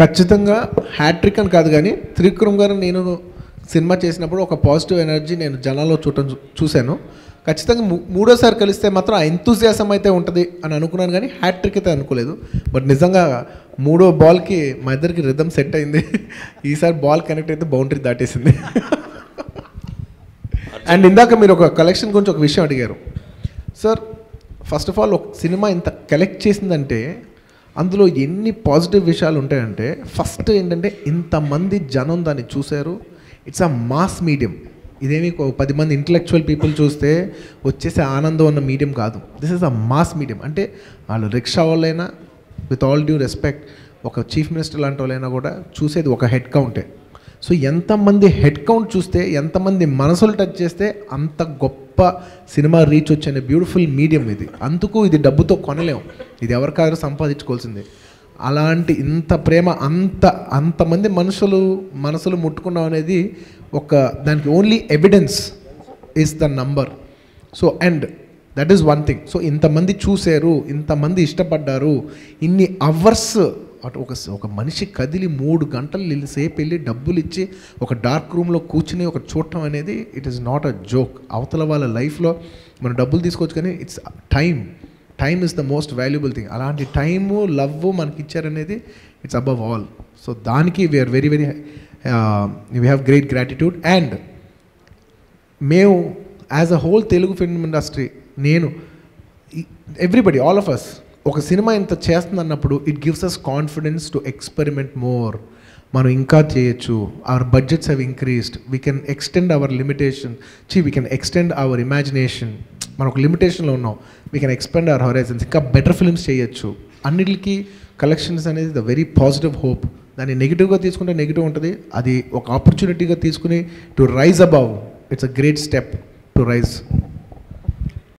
ఖచ్చితంగా హ్యాట్రిక్ అని కాదు కానీ త్రివిక్రమ్ గారు నేను సినిమా చేసినప్పుడు ఒక పాజిటివ్ ఎనర్జీ నేను జనాల్లో చూశాను. ఖచ్చితంగా మూడోసారి కలిస్తే మాత్రం ఆ ఎంతూజియాసం అయితే ఉంటుంది అని అనుకున్నాను కానీ హ్యాట్రిక్ అయితే అనుకోలేదు. బట్ నిజంగా మూడో బాల్కి మా ఇద్దరికి రిథమ్ సెట్ అయింది. ఈసారి బాల్ కనెక్ట్ అయితే బౌండరీ దాటేసింది. అండ్ ఇందాక మీరు ఒక కలెక్షన్ గురించి ఒక విషయం అడిగారు సార్. ఫస్ట్ ఆఫ్ ఆల్ ఒక సినిమా ఇంత కలెక్ట్ చేసిందంటే అందులో ఎన్ని పాజిటివ్ విషయాలు ఉంటాయంటే, ఫస్ట్ ఏంటంటే ఇంతమంది జనం దాన్ని చూశారు. It's a mass medium. ఇదేమి 10 మంది ఇంటలెక్చువల్ పీపుల్ చూస్తే వచ్చేసే ఆనందం అన్న మీడియం కాదు. This is a mass medium. అంటే వాళ్ళు రిక్షా వాళ్ళైనా, విత్ ఆల్ డ్యూ రెస్పెక్ట్, ఒక చీఫ్ మినిస్టర్ లాంటి వాళ్ళైనా కూడా చూసేది ఒక హెడ్ కౌంటే. సో ఎంతమంది హెడ్ కౌంట్ చూస్తే, ఎంతమంది మనసులు టచ్ చేస్తే అంత గొప్ప సినిమా రీచ్ వచ్చే బ్యూటిఫుల్ మీడియం ఇది. అందుకు ఇది డబ్బుతో కొనలేము, ఇది ఎవరికారు సంపాదించుకోవాల్సిందే. అలాంటి ఇంత ప్రేమ, అంతమంది మనసులు ముట్టుకున్నాం అనేది ఒక దానికి only evidence is the number. So and that is one thing. So ఇంతమంది చూశారు, ఇంతమంది ఇష్టపడ్డారు, ఇన్ని అవర్స్ అటు ఒక మనిషి కదిలి 3 గంటలు సేపు వెళ్ళి డబ్బులు ఇచ్చి ఒక డార్క్ రూమ్లో కూర్చుని ఒక చూడటం అనేది it is not a joke. అవతల వాళ్ళ లైఫ్లో మనం డబ్బులు తీసుకోవచ్చు కానీ it's time is the most valuable thing. అలాంటి టైము, లవ్ మనకి ఇచ్చారనేది ఇట్స్ అబవ్ ఆల్. సో దానికి we are very very we have great gratitude. And మేము as a whole Telugu film industry, నేను, ఎవ్రీబడి, ఆల్ ఆఫ్ అస్, ఒక సినిమా ఇంత చేస్తుంది అన్నప్పుడు it gives us confidence to experiment more. మనం ఇంకా చేయొచ్చు. Our budgets have increased. We can extend our limitation. We can extend our imagination. మనం ఒక లిమిటేషన్లో ఉన్నాం. We can expand our horizons. ఇంకా బెటర్ ఫిల్మ్స్ చేయొచ్చు. అన్నిటికీ కలెక్షన్స్ అనేది ద వెరీ పాజిటివ్ హోప్. దాన్ని నెగిటివ్గా తీసుకుంటే నెగిటివ్ ఉంటుంది. అది ఒక ఆపర్చునిటీగా తీసుకుని to rise above. It's a great step to rise.